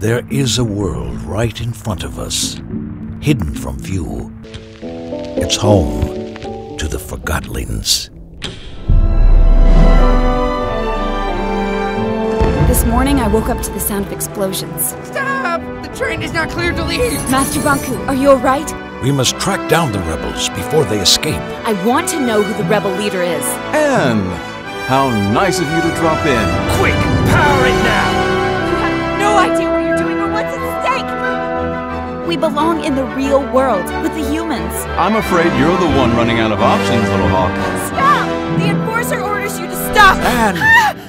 There is a world right in front of us, hidden from view. It's home to the Forgotlings. This morning I woke up to the sound of explosions. Stop! The train is not cleared to leave! Master Bonku, are you alright? We must track down the rebels before they escape. I want to know who the rebel leader is. Anne! How nice of you to drop in. Quick! Power it now! No idea what you're doing or what's at stake! We belong in the real world, with the humans. I'm afraid you're the one running out of options, Little Hawk. Stop! The Enforcer orders you to stop! Anne!